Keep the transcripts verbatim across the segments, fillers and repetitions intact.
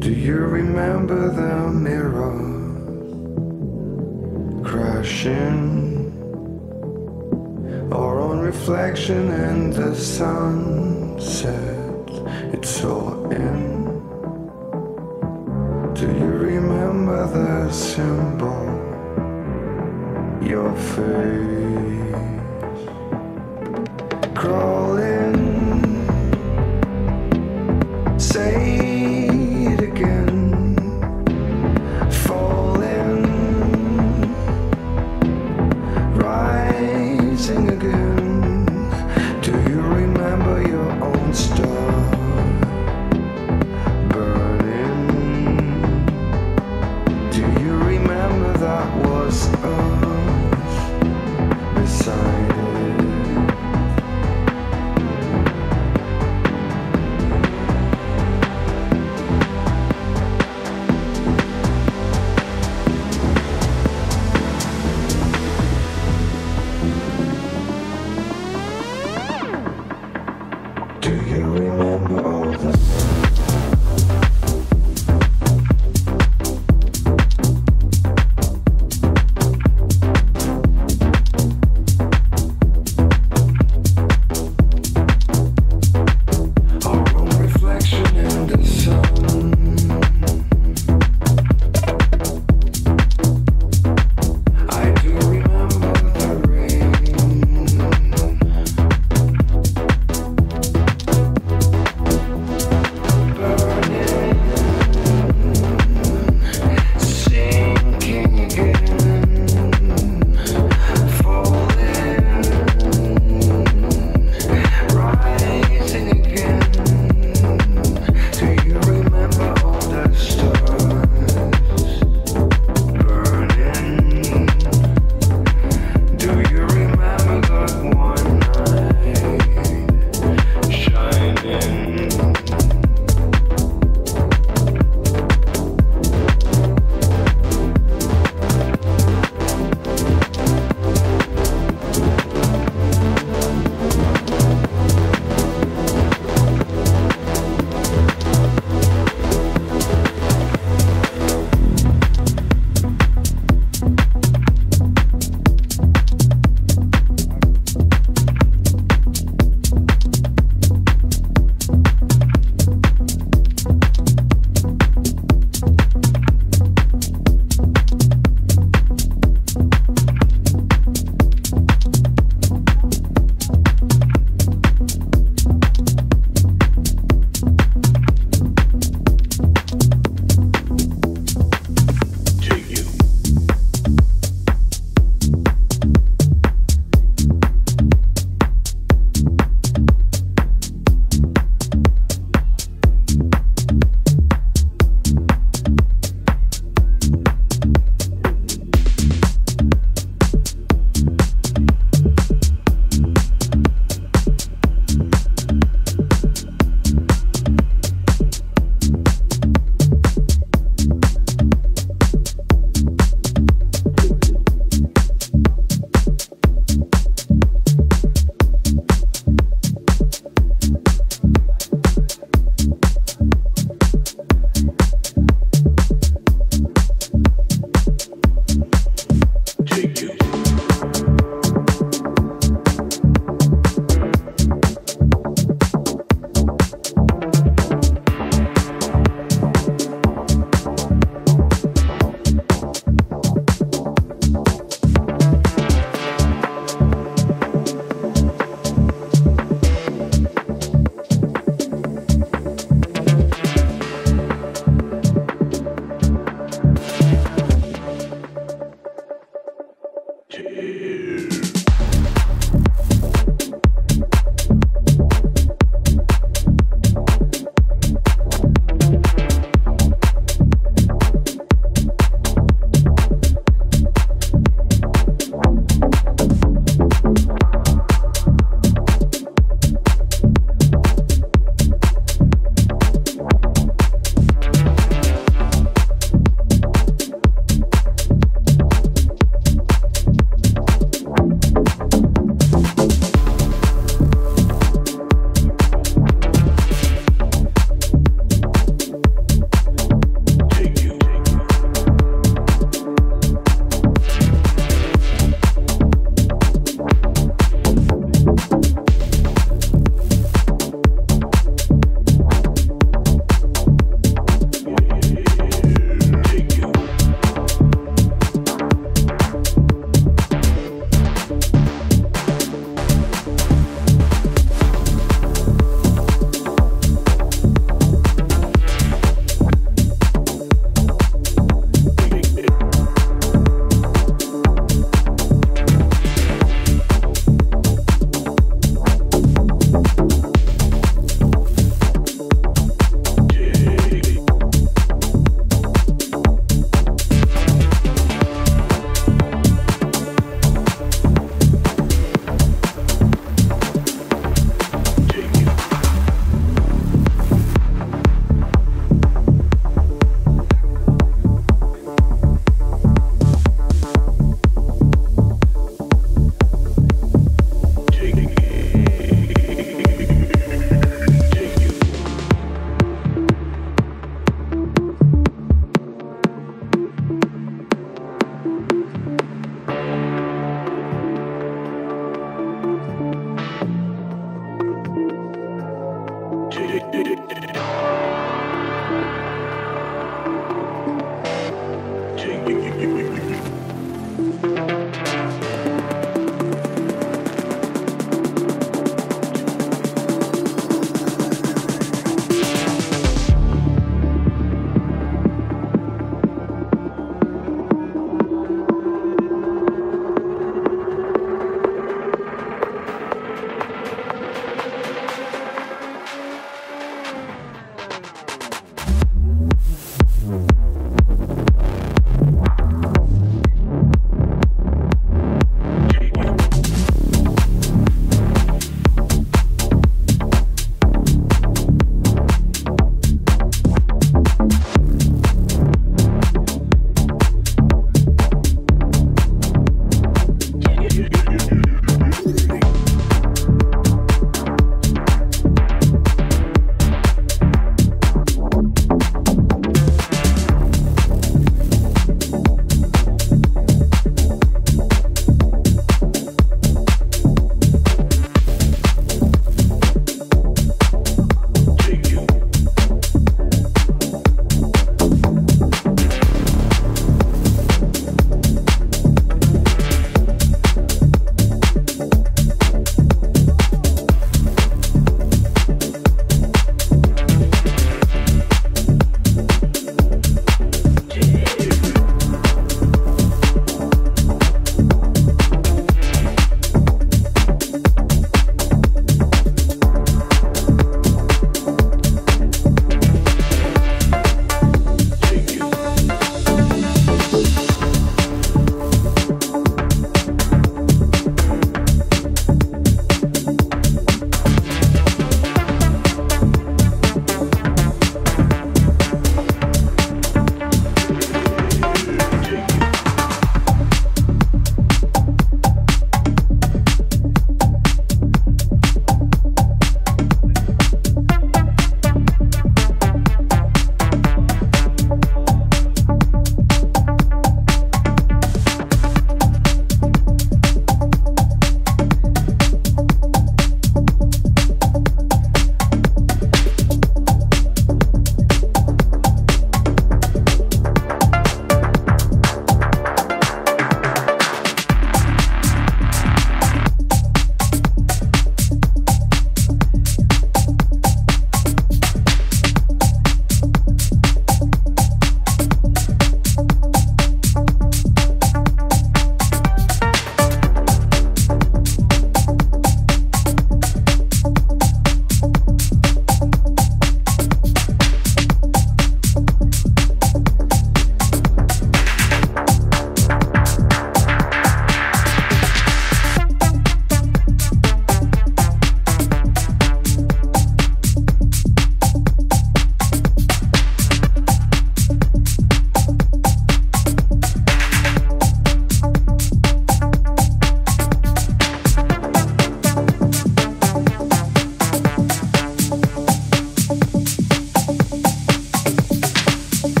Do you remember the mirrors crashing, or on reflection in the sunset? It's all in. Do you remember the symbol, your face? Crawling, say it again. Falling, rising again. Do you remember your own star? Beside it.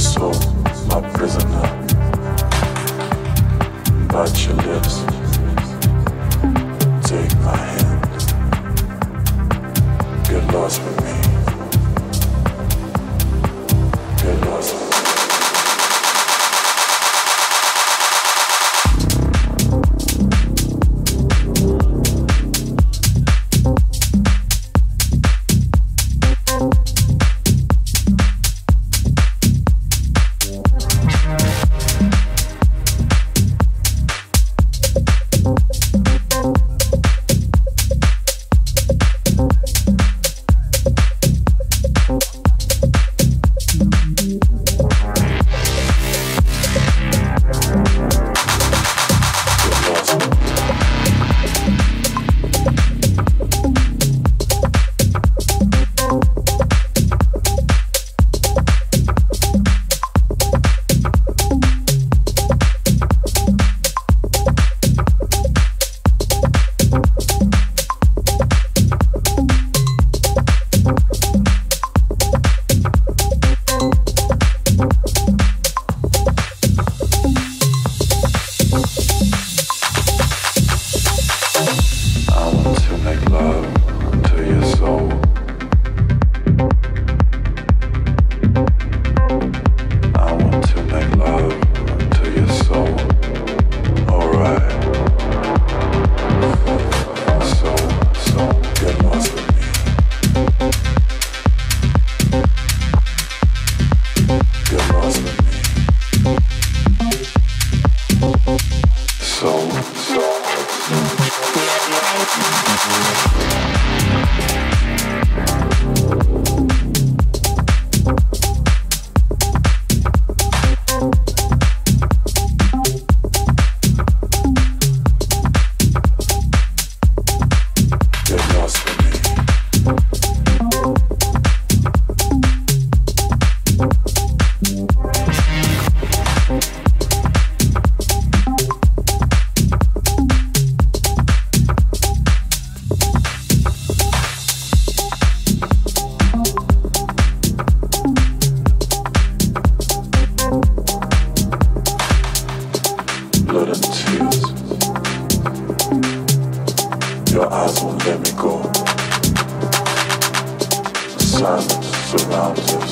soul, my prisoner. Bite your lips, take my hand, get lost with me. Silence surrounds us.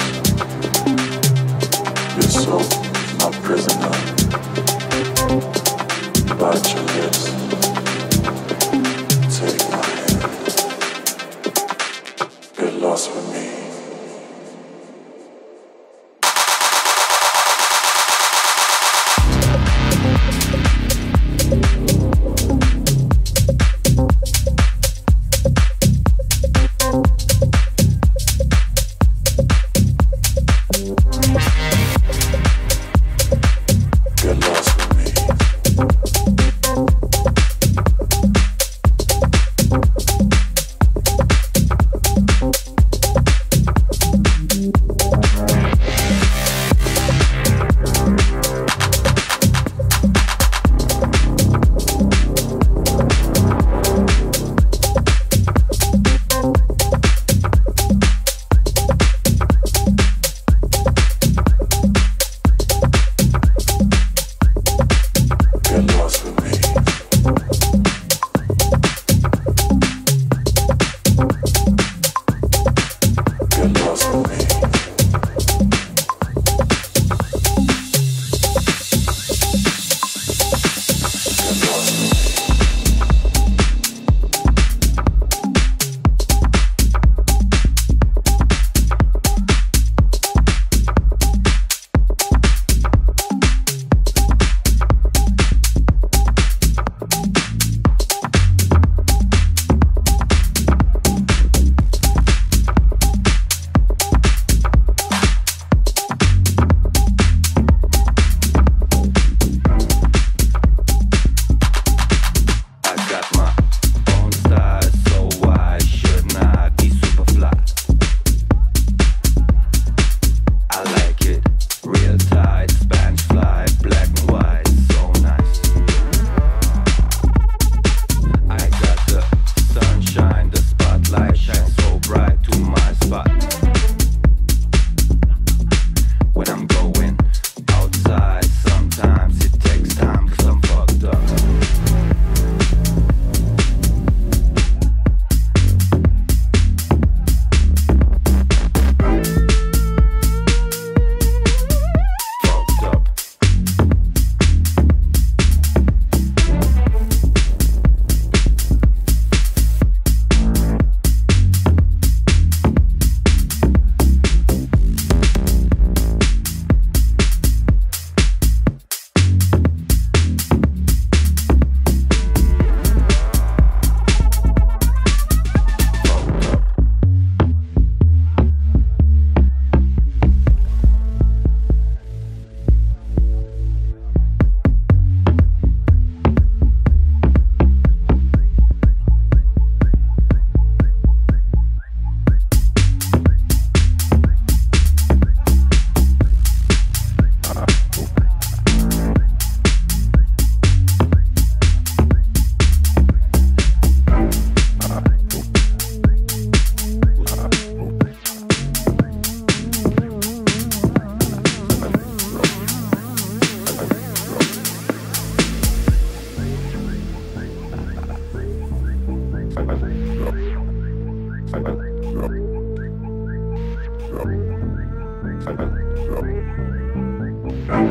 When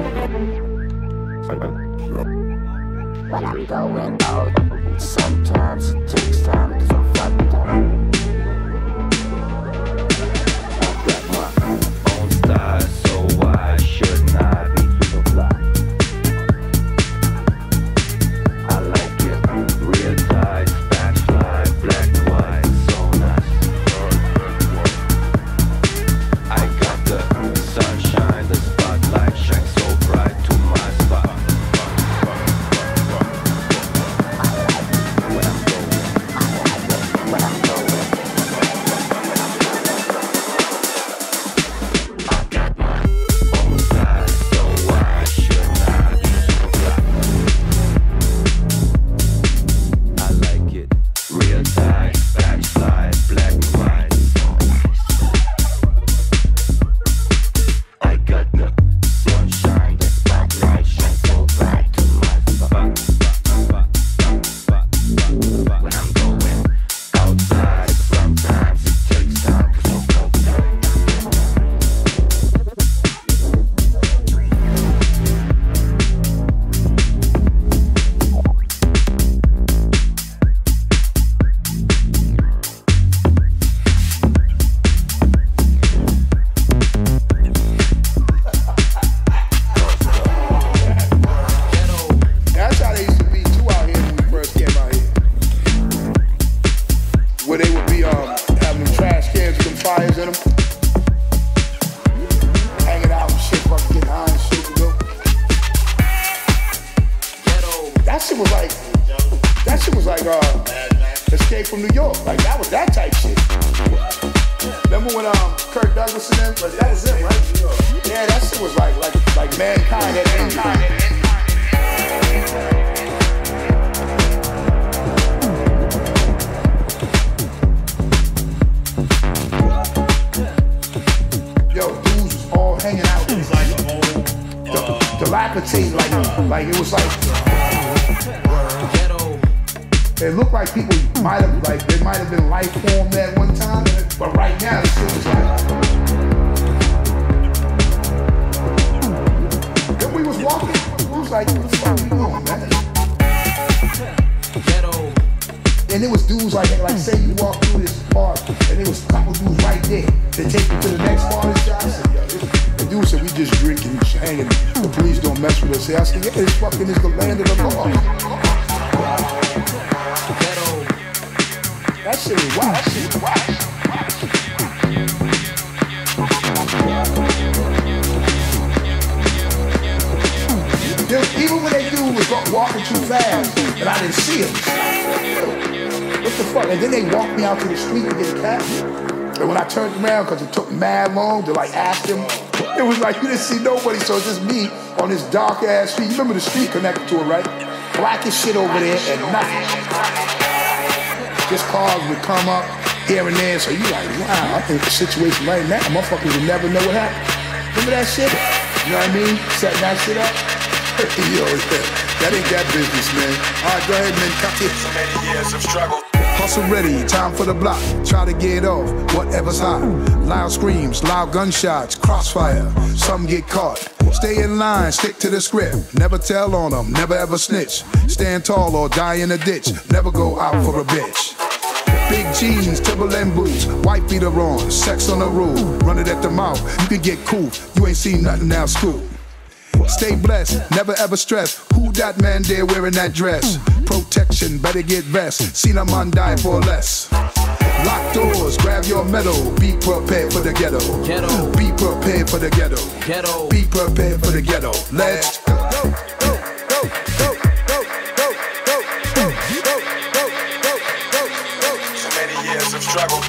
I'm going out, sometimes it takes time to find out. I've got my own style, so I should not be so blind. I like it real tight, fast fly, black and white, so nice. I got the sunshine, the spotlight shines so bright to my spot. So it's just me on this dark ass street. You remember the street connected to it, right? Black as shit over there and nothing. Just cars would come up here and there. So you like, wow, I think the situation right now, motherfuckers would never know what happened. Remember that shit? You know what I mean? Setting that shit up. Yo, that ain't that business, man. All right, go ahead, man. Come here. So many years of struggle. Hustle ready, time for the block. Try to get off, whatever's hot. Loud screams, loud gunshots, crossfire. Some get caught. Stay in line, stick to the script. Never tell on them, never ever snitch. Stand tall or die in a ditch. Never go out for a bitch. Big jeans, Timberland boots, white beater on, sex on the roof. Run it at the mouth, you can get cool. You ain't seen nothing now, school. Stay blessed, never ever stress. Who that man there wearing that dress? Protection, better get vest. Seen a man die for less. Lock doors, grab your medal. Be prepared for the ghetto. Ghetto. Be prepared for the ghetto. Ghetto. Be prepared for the ghetto. Let's go. Go, go, go, go, go, go, go, go, go, go, go, go. So many years of struggle.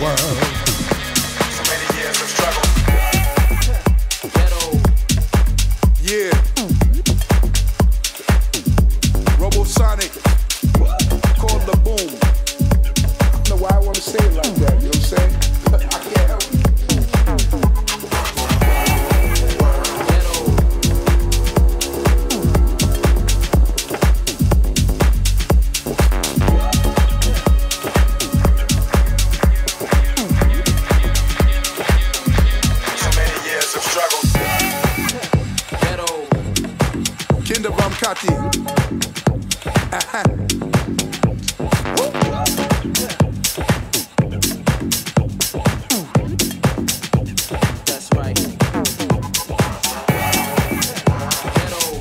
World. Ram Catty. Uh-huh. That's right. Get over.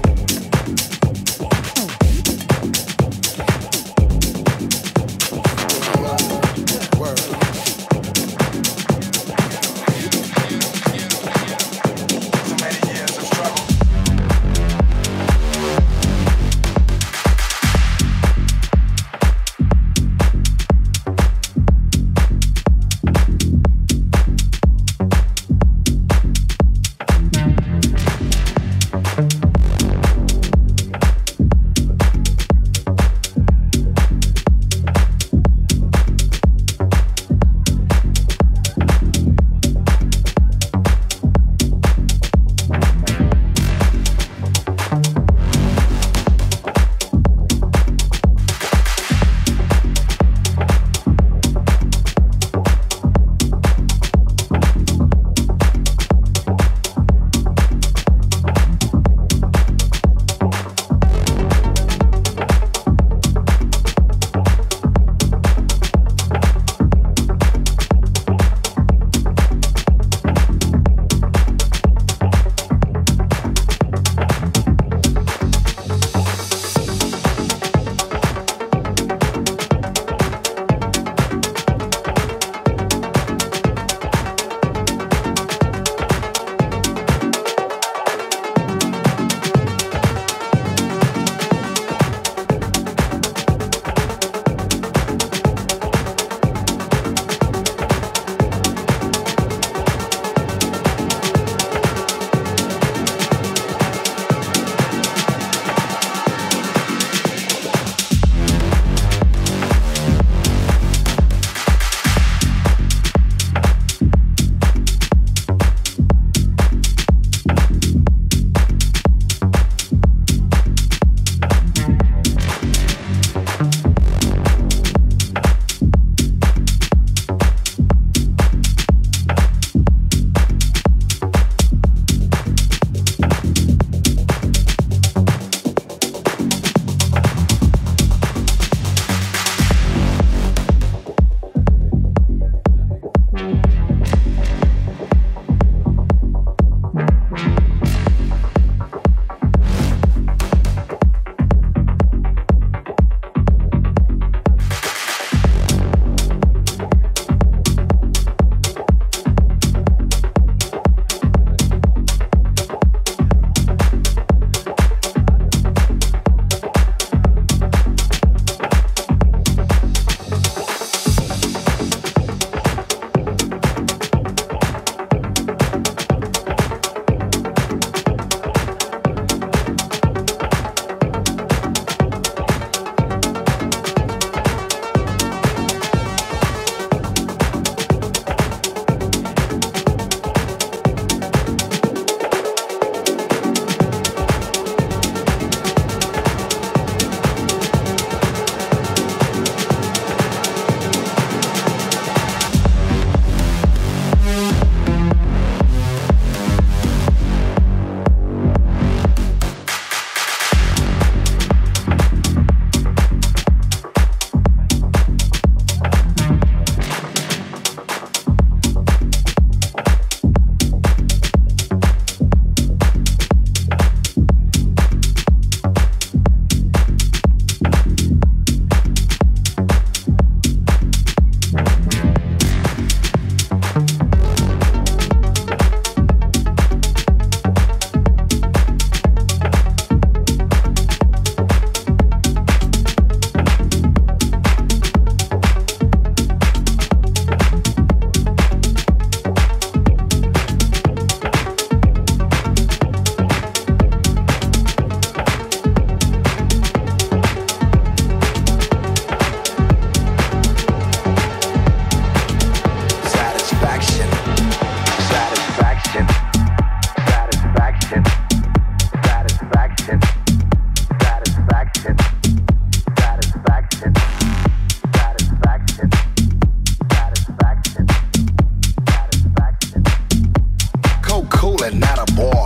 Word.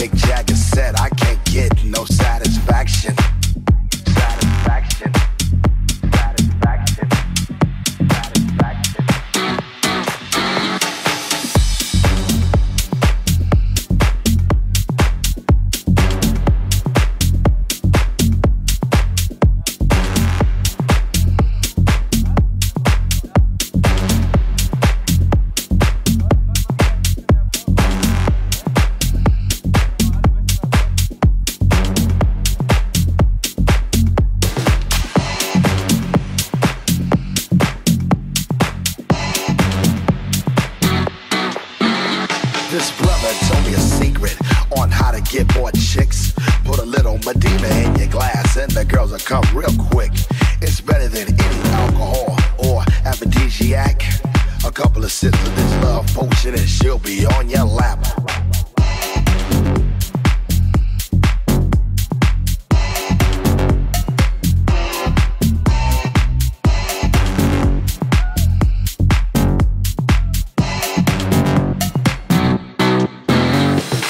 Mick Jagger said, I can't get no satisfaction. Satisfaction. Satisfaction. Satisfaction. This brother told me a secret on how to get more chicks. Put a little Medina in your glass and the girls will come real quick. It's better than any alcohol or aphrodisiac. A couple of sips of this love potion and she'll be on your lap.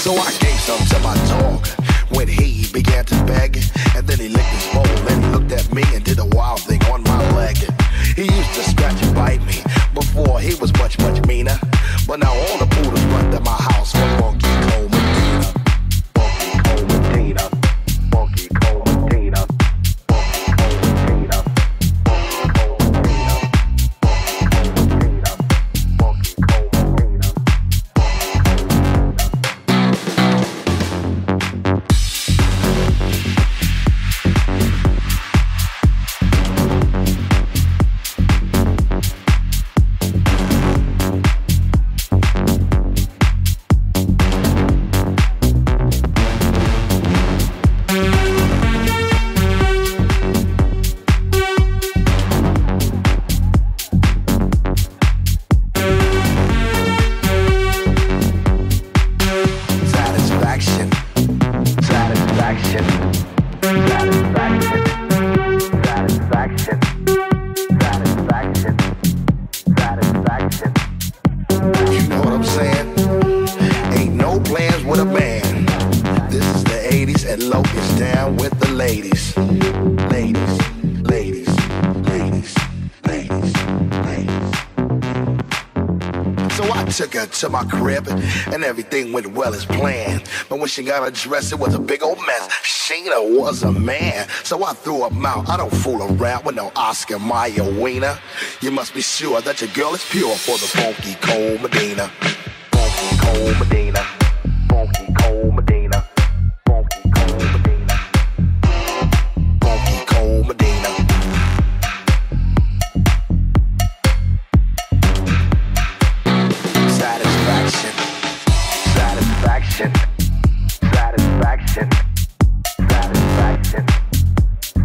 So I gave some to my dog when he began to beg, and then he licked his bowl and he looked at me and did a wild thing on my leg. He used to scratch and bite me before he was much, much meaner, but now all the poodles run to my house for funky cold Medina. Funky cold Medina. Funky cold Medina. Funky cold Medina. Funky cold Medina. Funky cold Medina. Funky cold Medina. Funky cold Medina. And Loke is down with the ladies. Ladies, ladies, ladies, ladies, ladies. So I took her to my crib and everything went well as planned. But when she got undressed, it was a big old mess. Sheena was a man, so I threw him out. I don't fool around with no Oscar Mayer wiener. You must be sure that your girl is pure for the funky cold Medina. Funky cold Medina. Funky cold Medina. Satisfaction, satisfaction, satisfaction, satisfaction,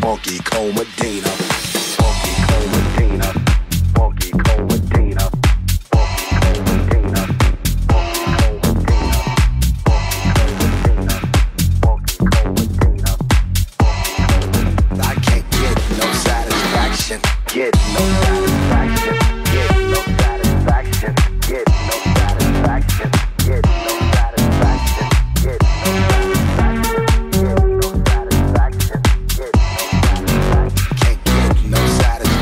funky cold Medina. Funky cold Medina. Funky cold Medina. Funky cold Medina. Funky cold Medina. Funky cold Medina. Funky cold Medina. Funky cold Medina. I can't get no satisfaction. Get no satisfaction. Get no satisfaction. Get no satisfaction. Get no satisfaction. Get no satisfaction. Get no satisfaction. Get no satisfaction. Get no satisfaction. Can't get no satisfaction.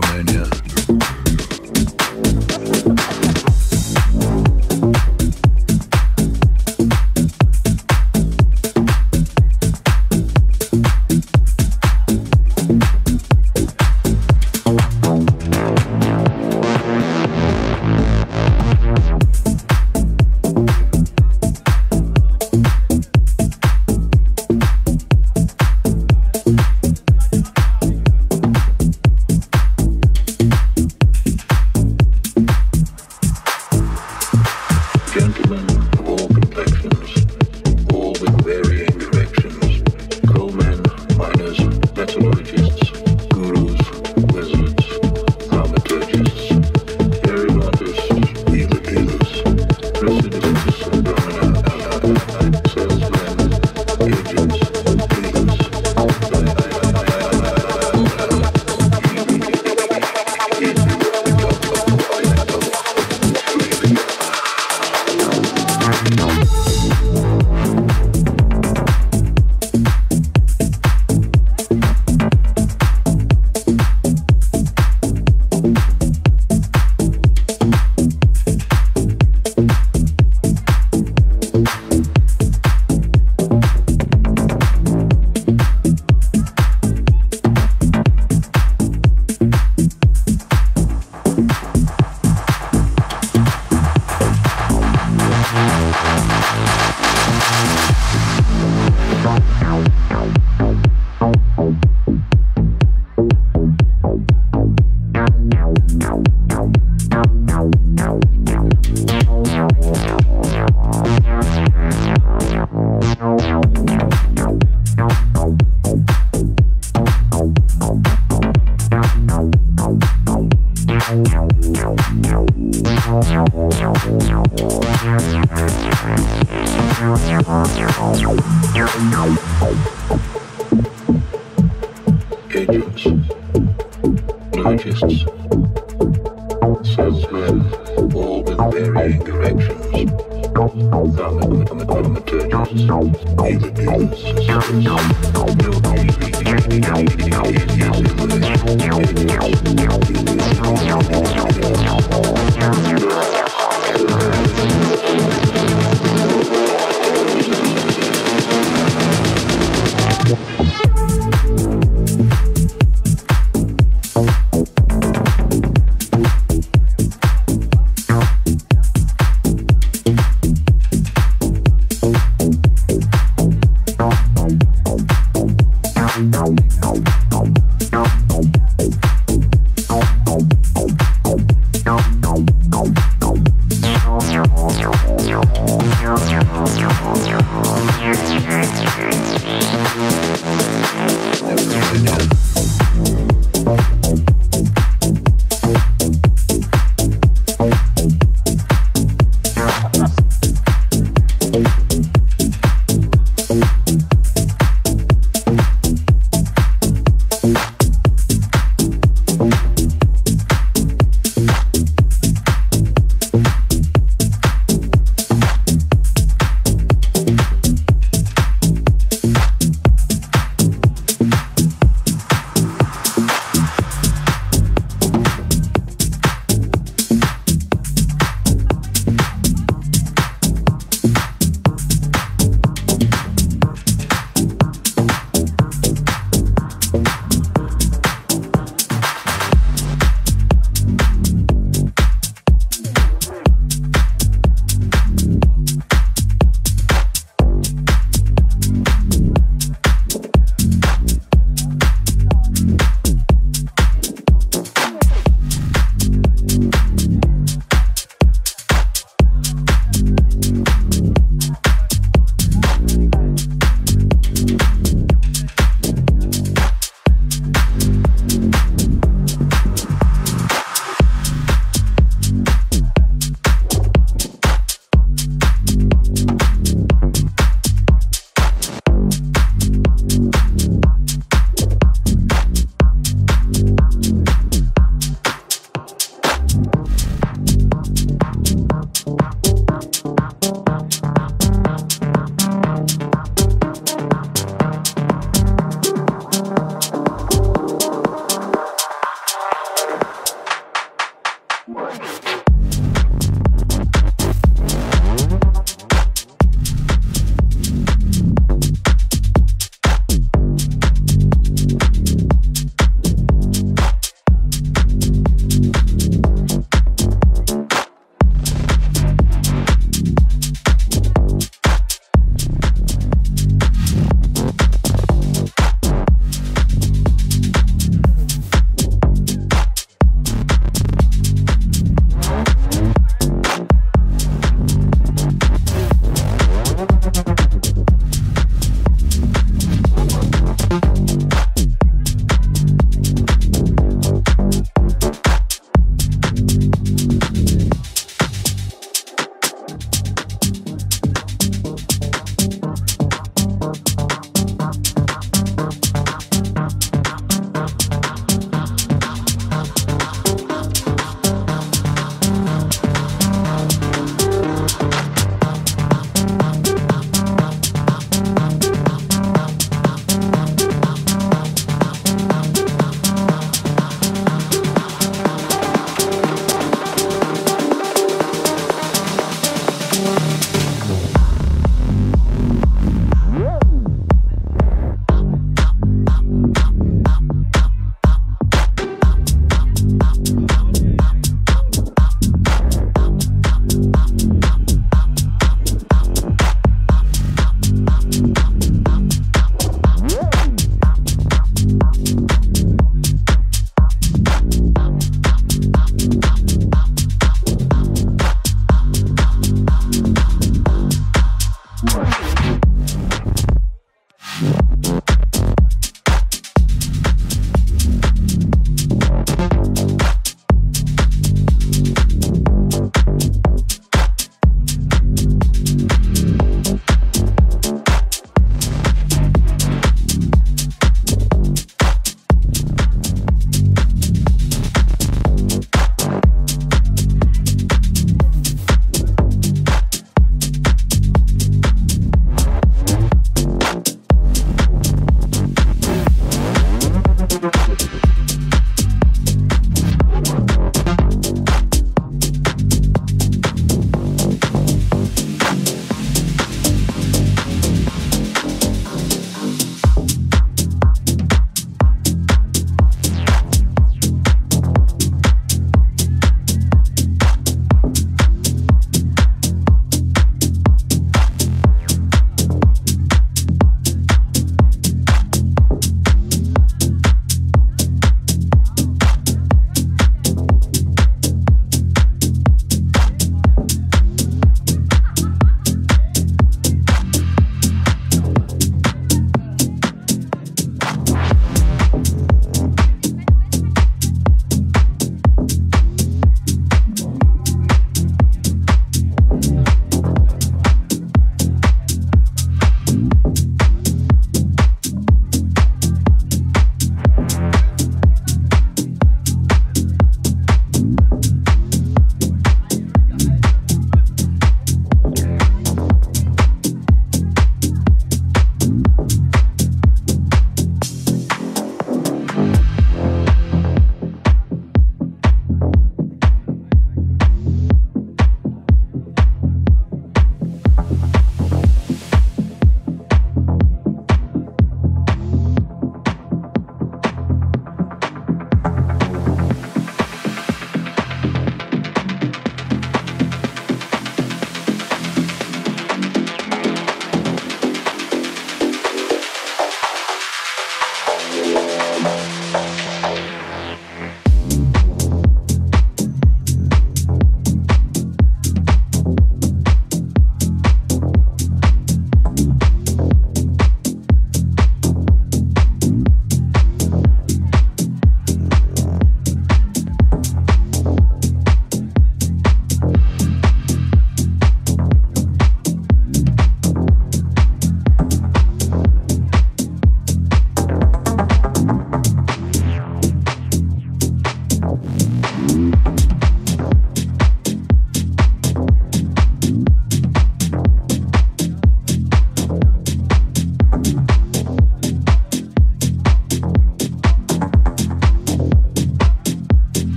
Oh,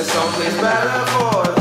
there's something better for us.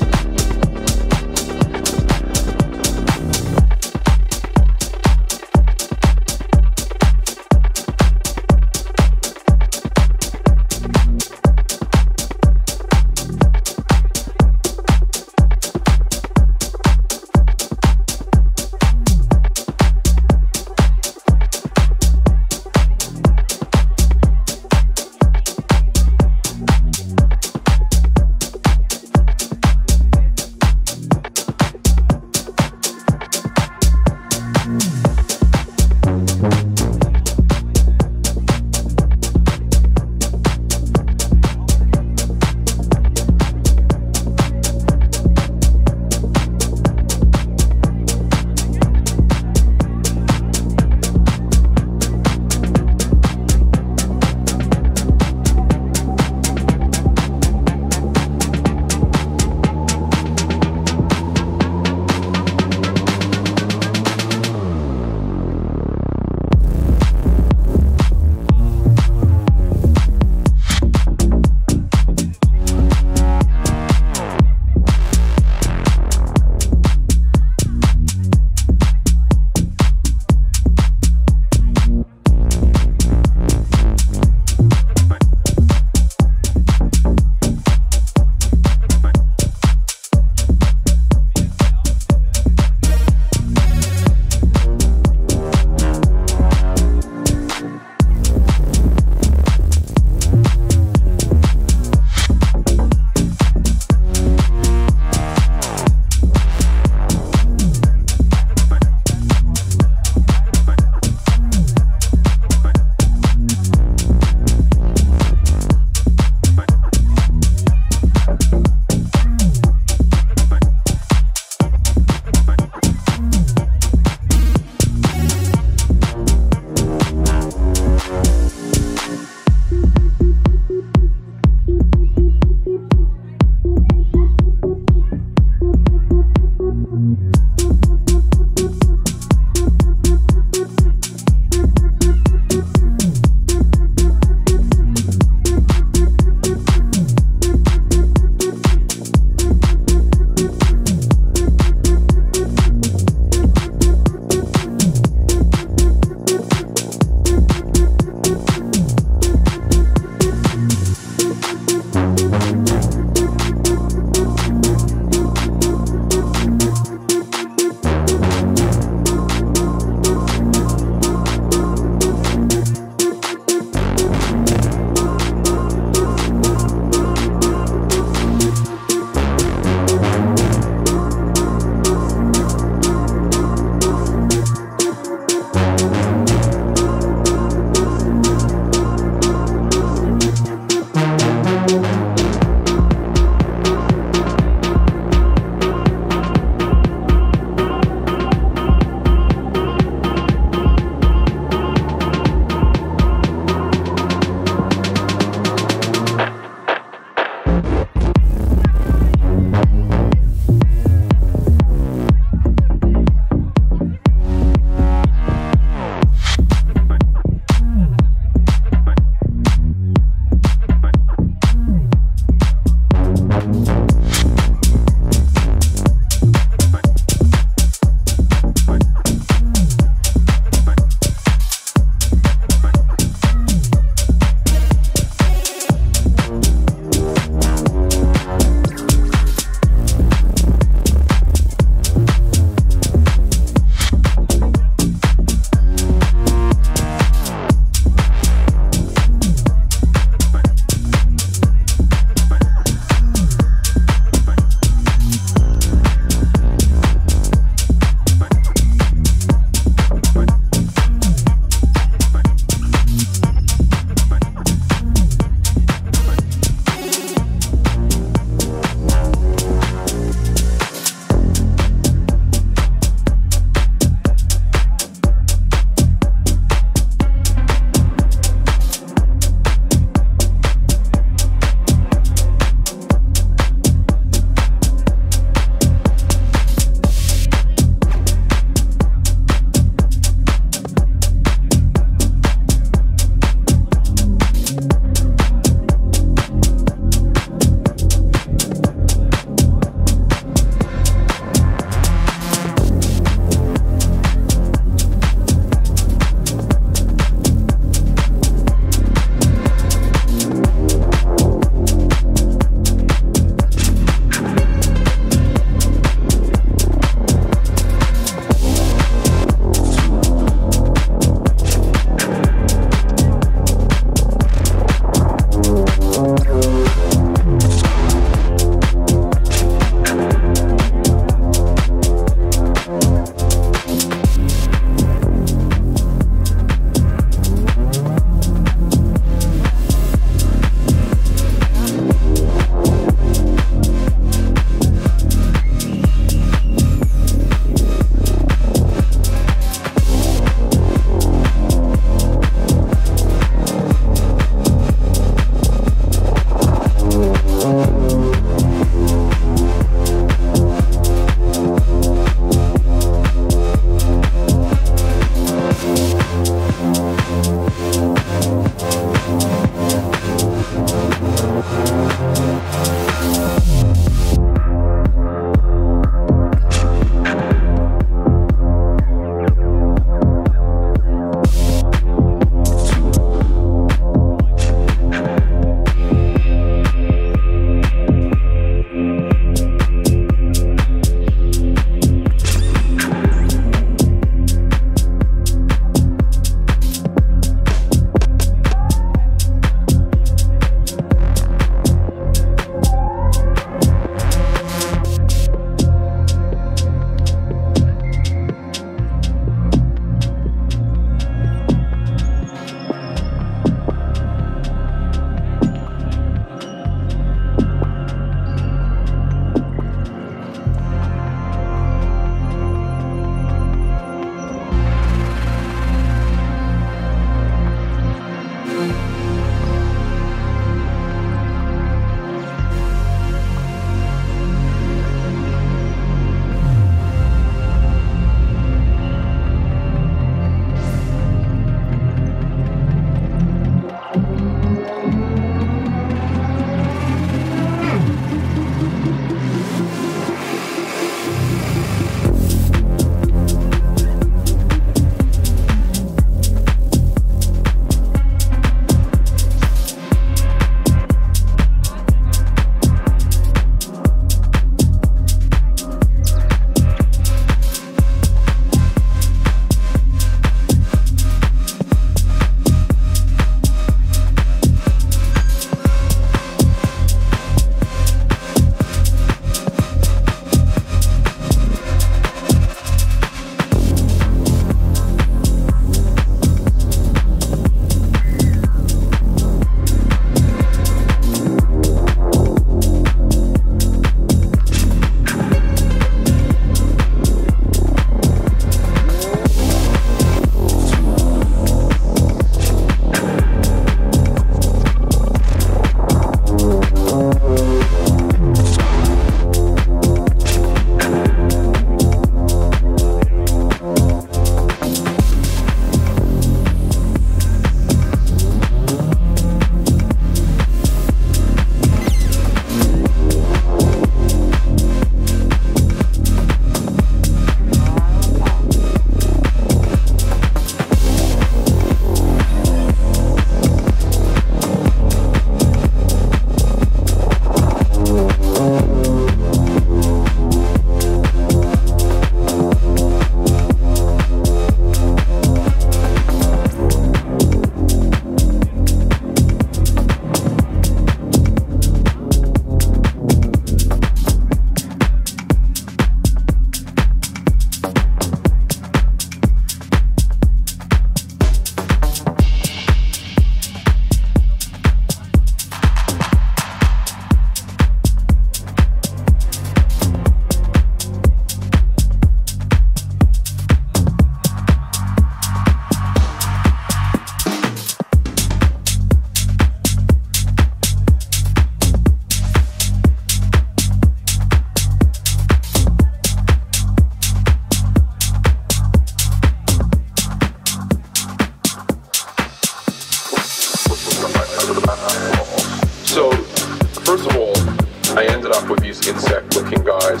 ended up with these insect-looking guys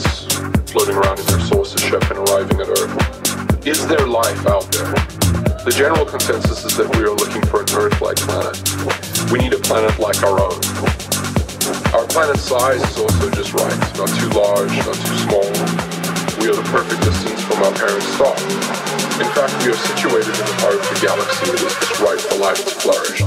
floating around in their saucer ship and arriving at Earth. Is there life out there? The general consensus is that we are looking for an Earth-like planet. We need a planet like our own. Our planet's size is also just right, not too large, not too small. We are the perfect distance from our parent star. In fact, we are situated in the heart of the galaxy that is just right for life to flourish.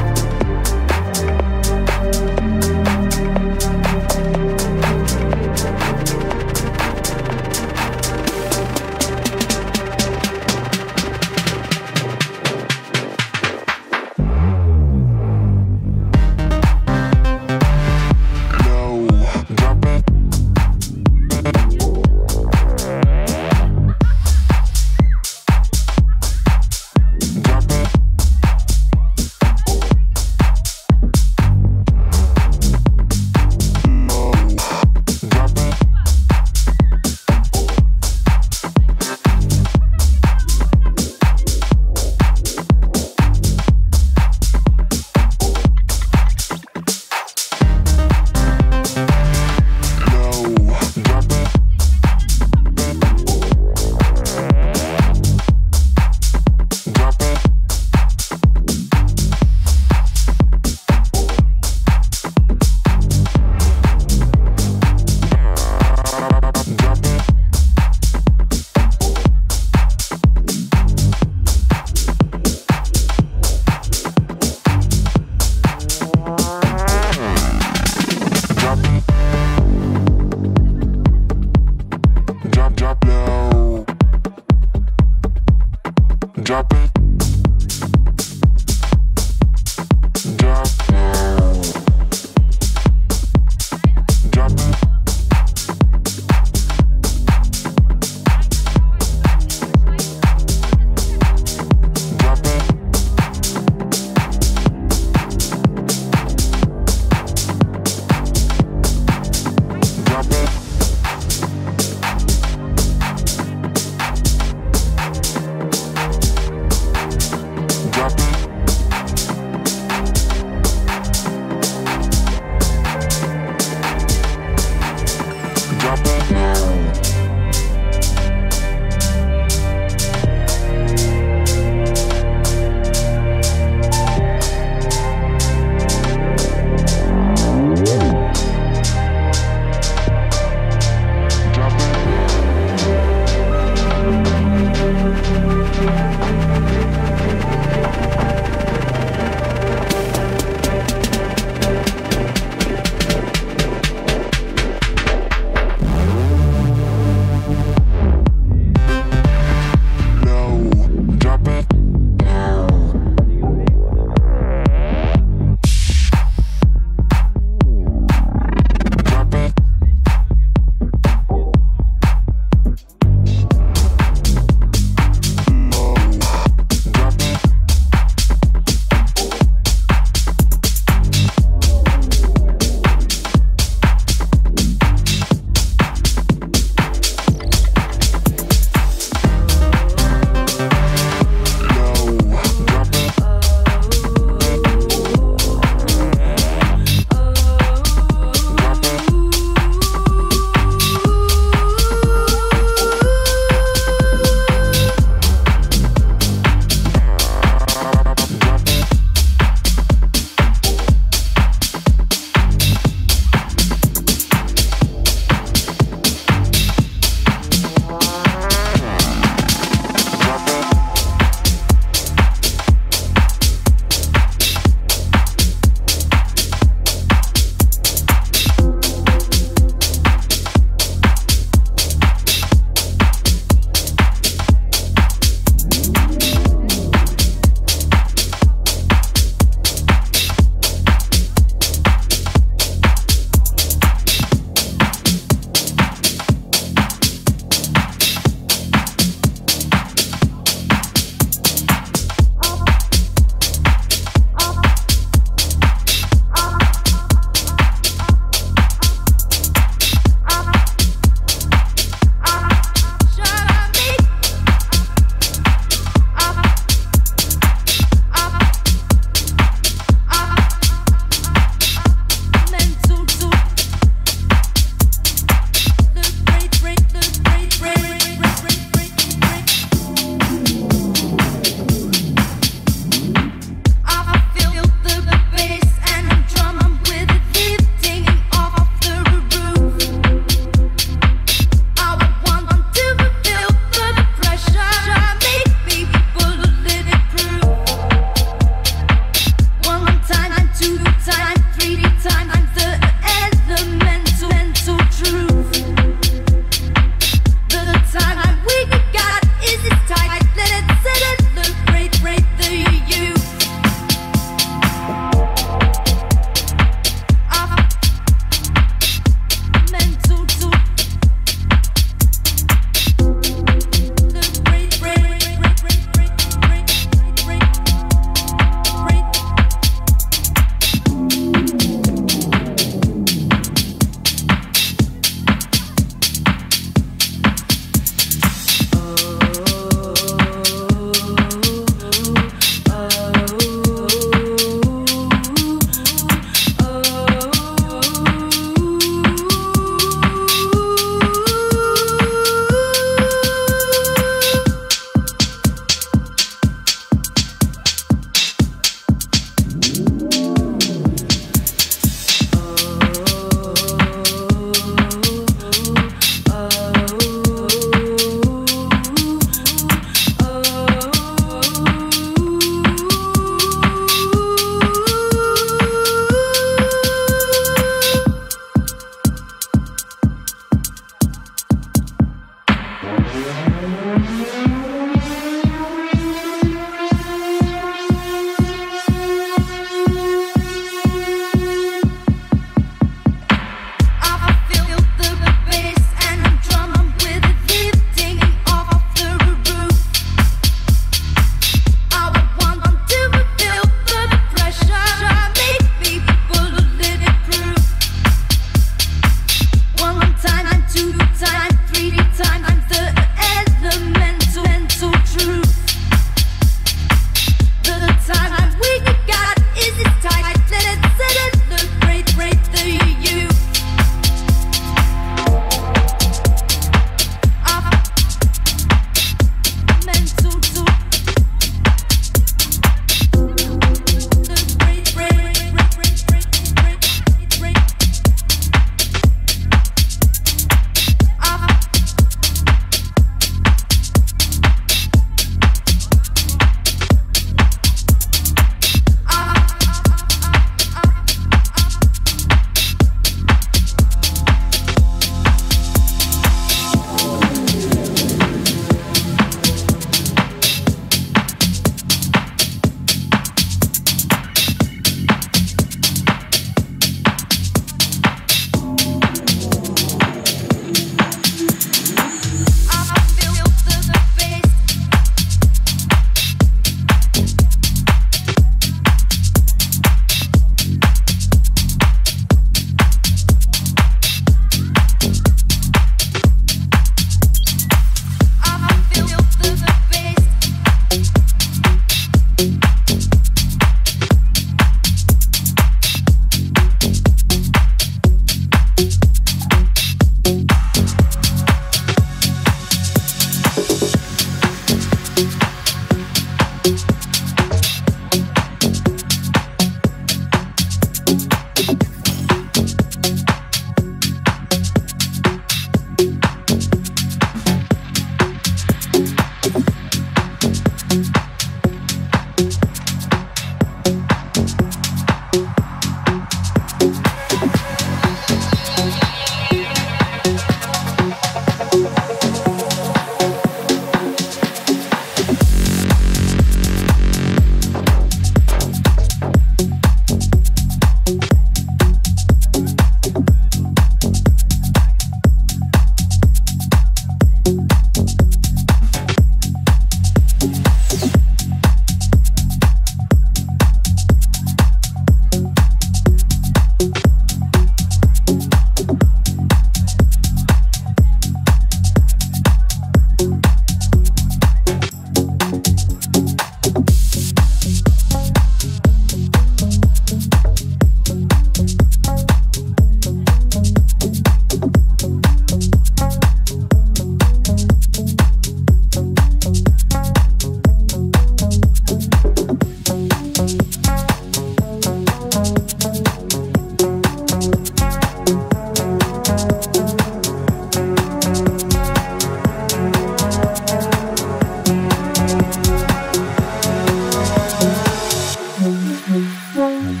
We'll be right back.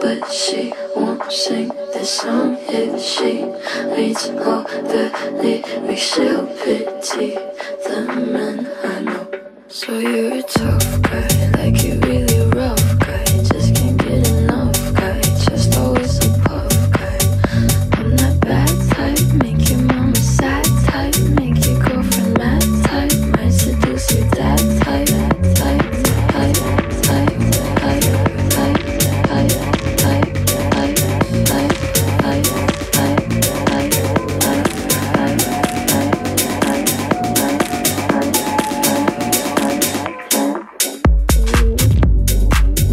but she won't sing this song if she reads all the lyrics. She'll pity the men I know. So you're a tough guy, like you really rough guy. Just can't get enough guy, just always a puff guy. I'm that bad type, make your mama sad type, make your girlfriend mad type, might seduce your dad type, type, type, type, type, type, type, type, type, type, type, type. Thank you.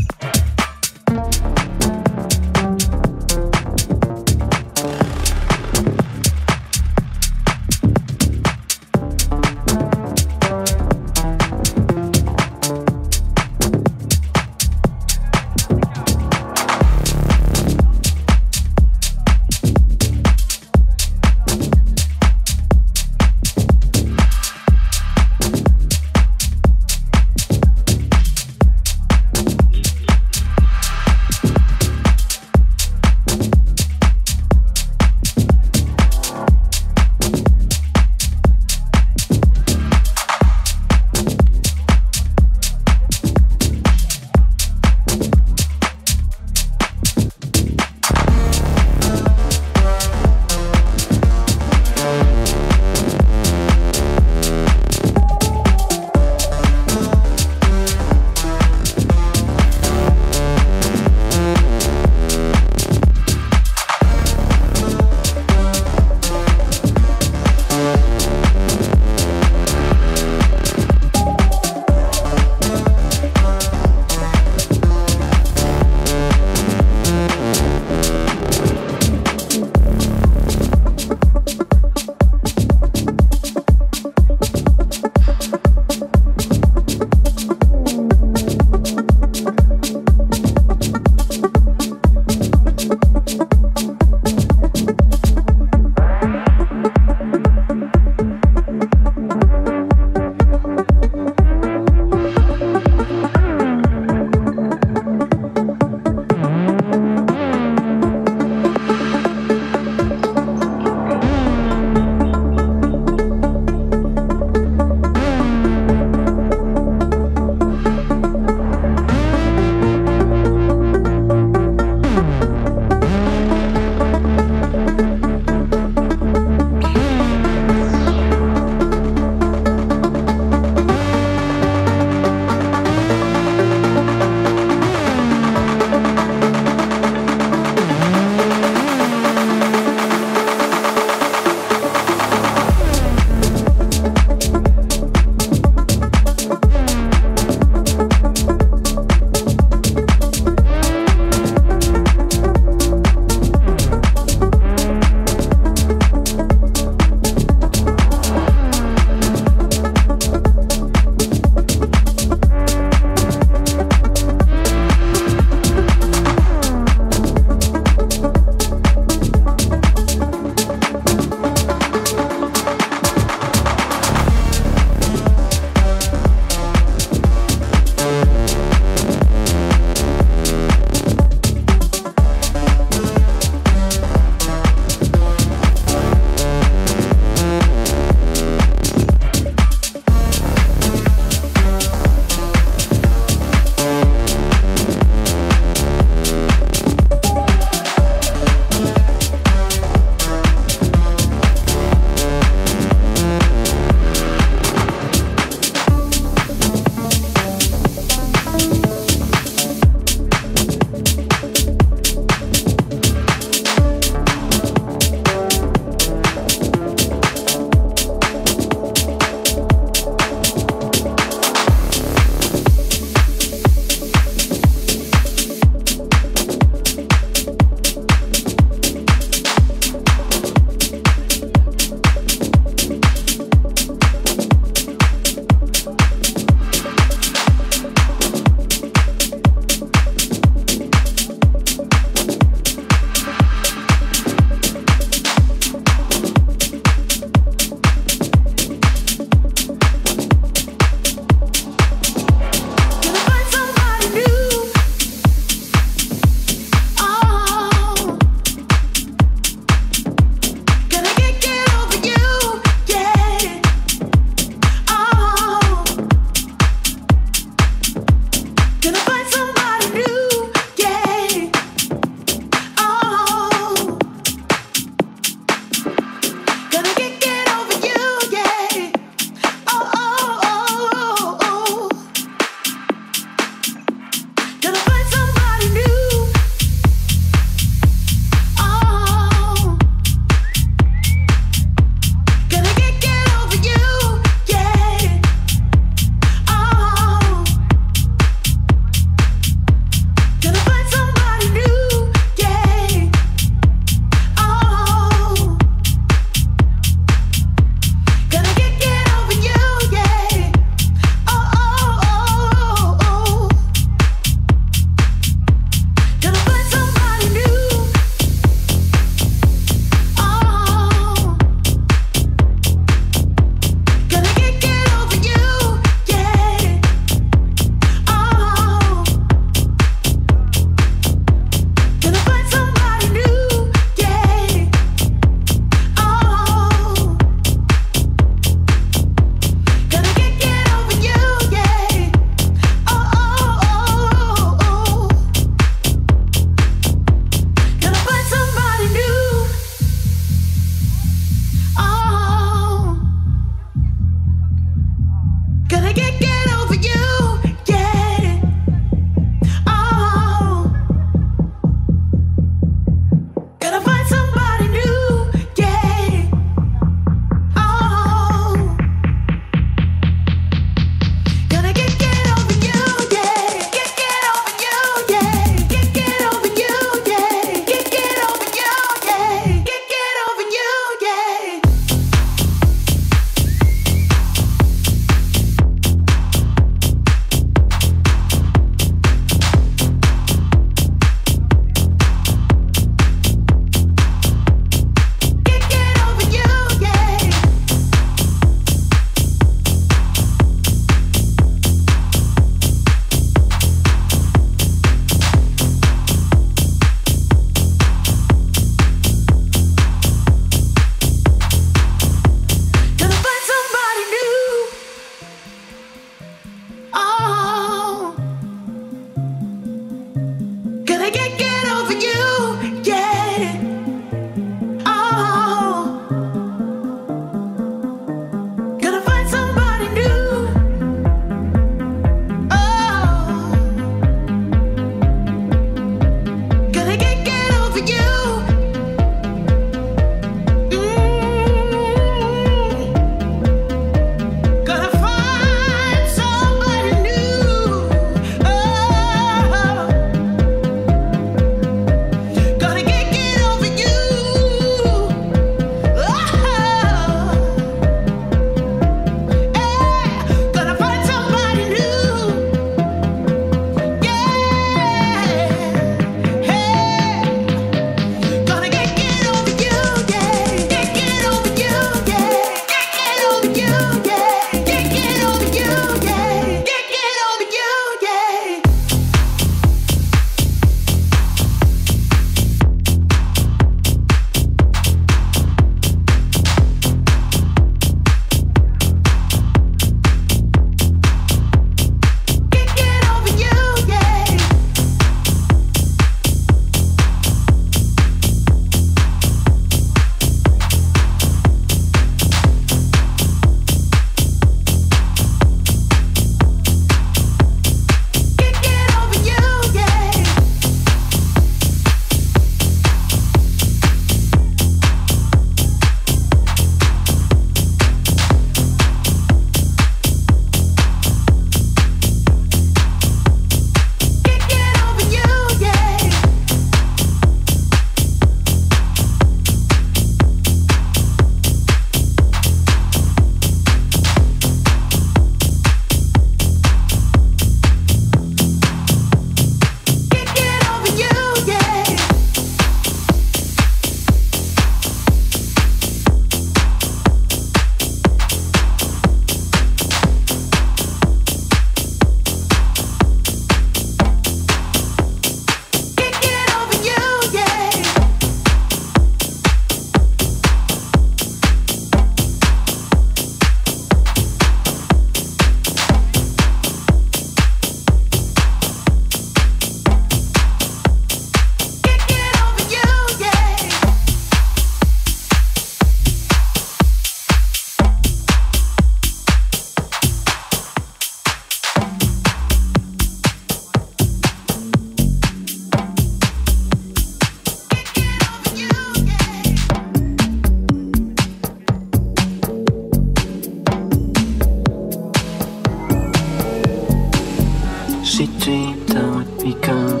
she dreamed I would become.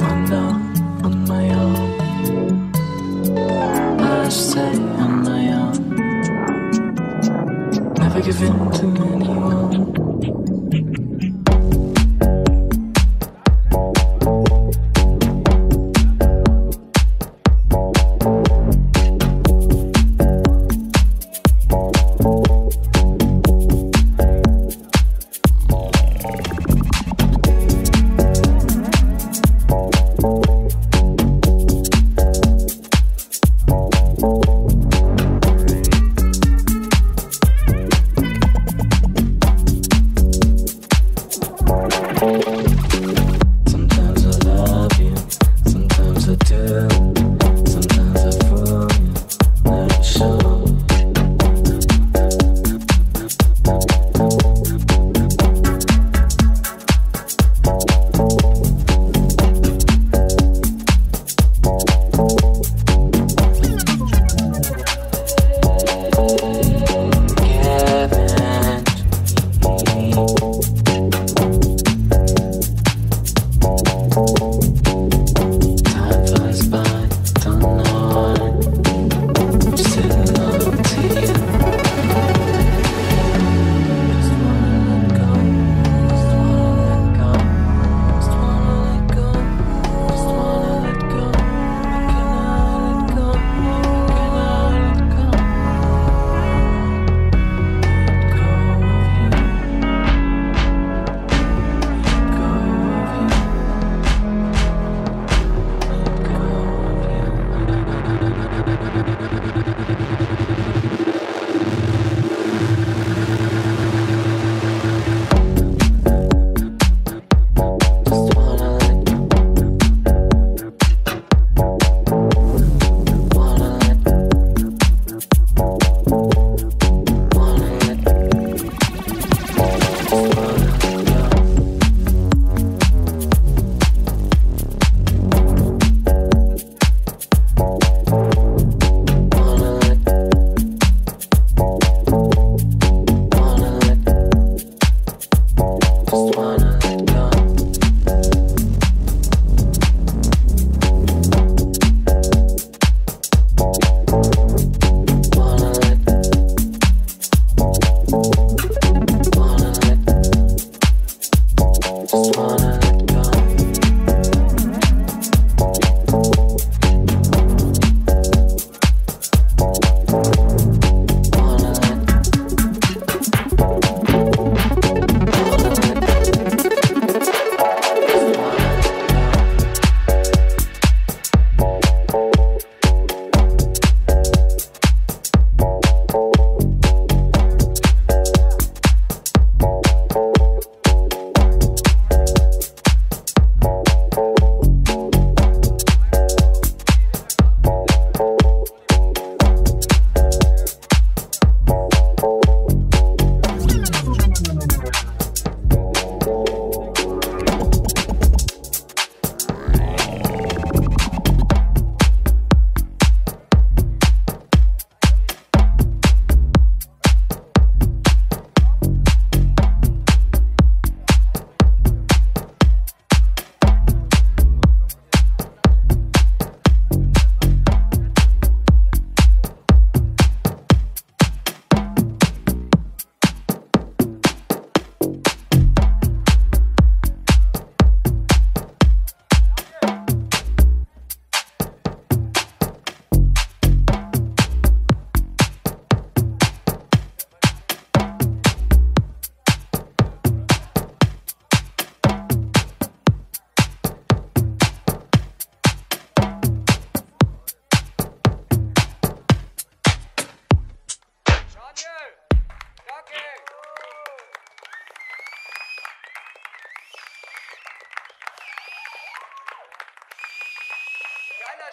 One arm on my own, I stay on my own, never give in to anyone.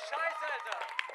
Scheiße, Alter!